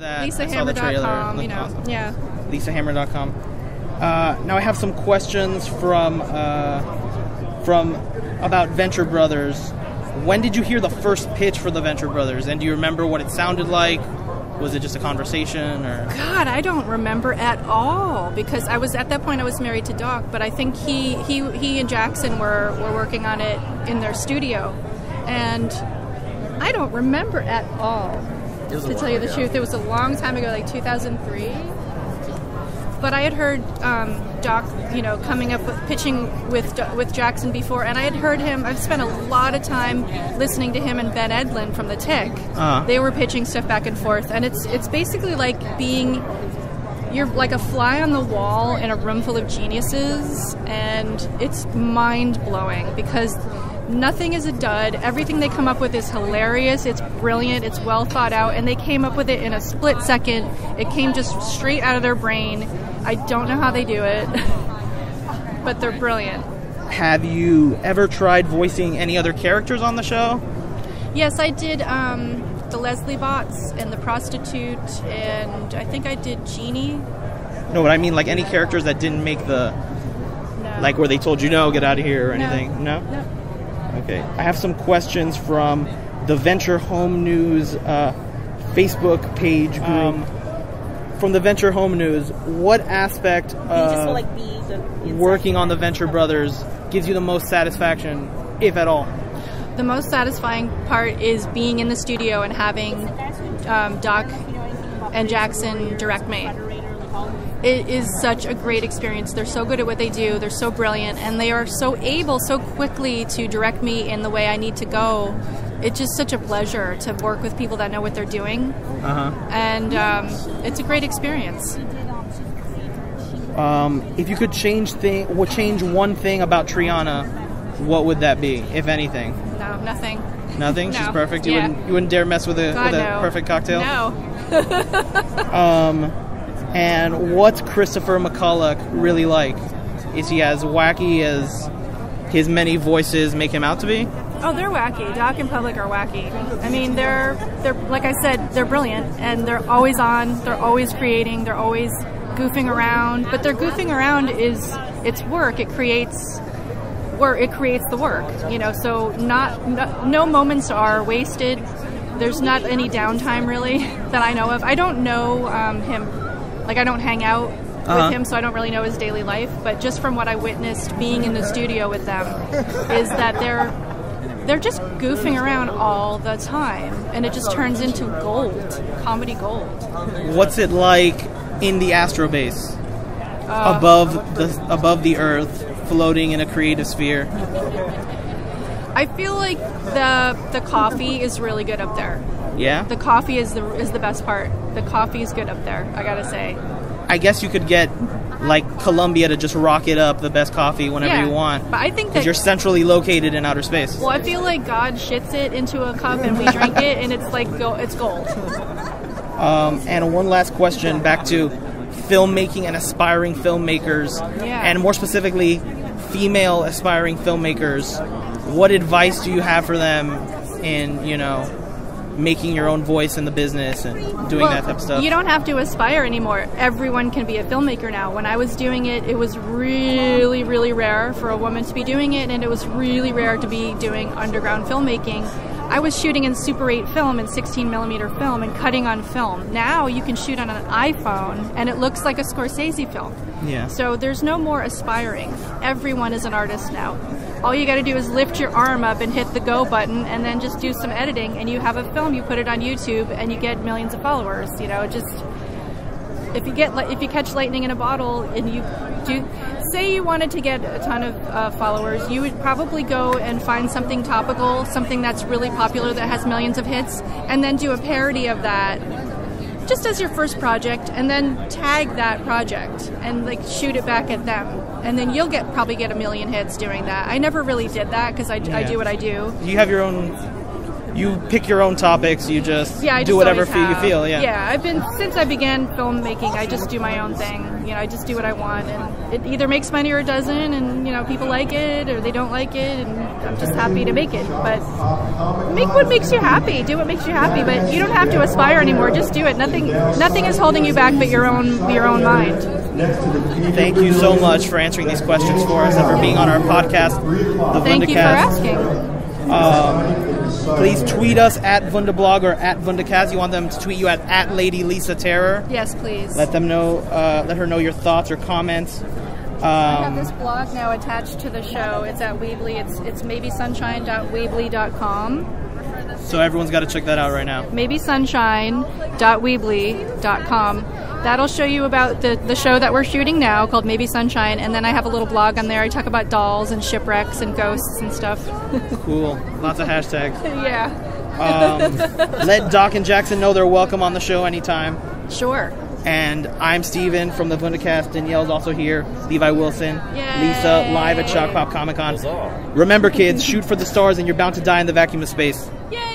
that. LisaHammer.com, you know. Awesome. Yeah. LisaHammer.com. Now I have some questions from about Venture Brothers. When did you hear the first pitch for the Venture Brothers? And do you remember what it sounded like? Was it just a conversation? Or God, I don't remember at all, because I was at that point I was married to Doc, but I think he and Jackson were working on it in their studio, and I don't remember at all. To tell you the truth, it was a long time ago, like 2003. But I had heard Doc, you know, coming up with pitching with Jackson before, and I had heard him. I've spent a lot of time listening to him and Ben Edlin from The Tick. They were pitching stuff back and forth, and it's basically like being you're like a fly on the wall in a room full of geniuses, and it's mind blowing because nothing is a dud. Everything they come up with is hilarious. It's brilliant. It's well thought out, and they came up with it in a split second. It came just straight out of their brain. I don't know how they do it, but they're brilliant. Have you ever tried voicing any other characters on the show? Yes, I did the Leslie Bots and the Prostitute, and I think I did Jeannie. No, but I mean like any characters that didn't make the... No. Like where they told you, no, get out of here or anything? No? No. Okay. I have some questions from the Venture Home News Facebook page group. From the Venture Home News, what aspect of working on the Venture Brothers gives you the most satisfaction, if at all? The most satisfying part is being in the studio and having Doc and Jackson direct me. It is such a great experience. They're so good at what they do. They're so brilliant, and they are so able so quickly to direct me in the way I need to go. It's just such a pleasure to work with people that know what they're doing, and it's a great experience. If you could change one thing about Triana, what would that be, if anything? No, nothing. Nothing? No. She's perfect? Yeah. You wouldn't dare mess with a perfect cocktail? No. And what's Christopher McCulloch really like? Is he as wacky as his many voices make him out to be? Oh, they're wacky. Doc and Public are wacky. I mean, they're like I said, they're brilliant, and they're always on. They're always creating. They're always goofing around. But their goofing around it's work. It creates the work. You know, so no moments are wasted. There's not any downtime really that I know of. I don't know him. Like I don't hang out with him, so I don't really know his daily life. But just from what I witnessed being in the studio with them, is that they're just goofing around all the time, and it just turns into gold, comedy gold. What's it like in the astrobase, above the earth, floating in a creative sphere? I feel like the coffee is really good up there. Yeah, the coffee is the best part. The coffee is good up there, I gotta say. I guess you could get like Colombia to just rocket up the best coffee whenever you want. But I think that you're centrally located in outer space. Well, I feel like God shits it into a cup and we drink it, and it's like it's gold. And one last question back to filmmaking and aspiring filmmakers, and more specifically, female aspiring filmmakers. What advice do you have for them in, you know, making your own voice in the business and doing that type of stuff? You don't have to aspire anymore. Everyone can be a filmmaker now. When I was doing it, it was really, really rare for a woman to be doing it, and it was really rare to be doing underground filmmaking. I was shooting in Super 8 film and 16mm film and cutting on film. Now you can shoot on an iPhone, and it looks like a Scorsese film. Yeah. So there's no more aspiring. Everyone is an artist now. All you got to do is lift your arm up and hit the go button, and then just do some editing, and you have a film. You put it on YouTube, and you get millions of followers. You know, just if you catch lightning in a bottle, and you do say you wanted to get a ton of followers, you would probably go and find something topical, something that's really popular that has millions of hits, and then do a parody of that, just as your first project, and then tag that project and like shoot it back at them. And then you'll probably get a million hits doing that. I never really did that because I do what I do. You have your own you pick your own topics. You just do whatever you feel. Yeah, I've been, since I began filmmaking, I just do my own thing. You know, I just do what I want, and it either makes money or it doesn't. And you know, people like it or they don't like it, and I'm just happy to make it. But make what makes you happy. Do what makes you happy. But you don't have to aspire anymore. Just do it. Nothing is holding you back but your own mind. Thank you so much for answering these questions for us and for being on our podcast, the Thank Vundacast. You for asking. Please tweet us at VundaBlog or at VundaCast. You want them to tweet you at Lady Lisa Terror? Yes, please. Let them know. Let her know your thoughts or comments. I have this blog now attached to the show. It's at Weebly. It's MaybeSunshine.weebly.com. So everyone's got to check that out right now. MaybeSunshine.weebly.com. That'll show you about the show that we're shooting now called Maybe Sunshine, and then I have a little blog on there. I talk about dolls and shipwrecks and ghosts and stuff. Cool. Lots of hashtags. Let Doc and Jackson know they're welcome on the show anytime. Sure. And I'm Steven from the Vundacast. Danielle's also here. Levi Wilson. Yay. Lisa, live at Shock Pop Comic Con. Remember, kids, shoot for the stars and you're bound to die in the vacuum of space. Yay!